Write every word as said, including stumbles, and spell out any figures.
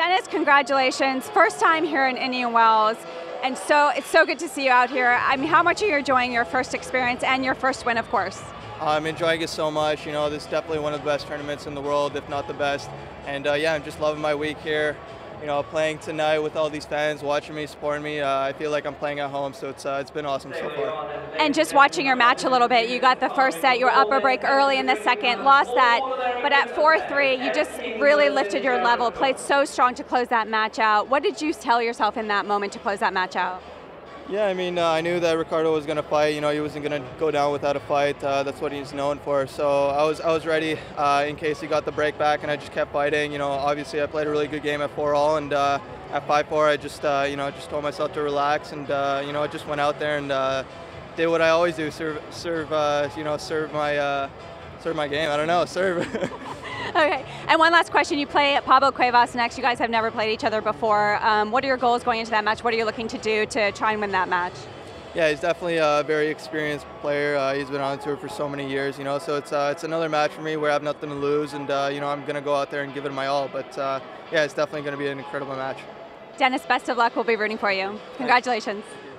Dennis, congratulations. First time here in Indian Wells. And so it's so good to see you out here. I mean, how much are you enjoying your first experience and your first win, of course? I'm enjoying it so much. You know, this is definitely one of the best tournaments in the world, if not the best. And uh, yeah, I'm just loving my week here. You know, playing tonight with all these fans, watching me, supporting me. Uh, I feel like I'm playing at home, so it's uh, it's been awesome so far. And just watching your match a little bit, you got the first set, you were up a break early in the second, lost that, but at four three, you just really lifted your level, played so strong to close that match out. What did you tell yourself in that moment to close that match out? Yeah, I mean, uh, I knew that Ricardo was going to fight. You know, he wasn't going to go down without a fight. Uh, that's what he's known for. So I was I was ready uh, in case he got the break back, and I just kept fighting. You know, obviously I played a really good game at four all, and uh, at five four I just uh, you know just told myself to relax, and uh, you know I just went out there and uh, did what I always do: serve, serve, uh, you know, serve my uh, serve my game. I don't know, serve. Okay. And one last question. You play Pablo Cuevas next. You guys have never played each other before. Um, what are your goals going into that match? What are you looking to do to try and win that match? Yeah, he's definitely a very experienced player. Uh, he's been on the tour for so many years, you know, so it's uh, it's another match for me where I have nothing to lose, and, uh, you know, I'm going to go out there and give it my all. But, uh, yeah, it's definitely going to be an incredible match. Dennis, best of luck. We'll be rooting for you. Congratulations. Thanks.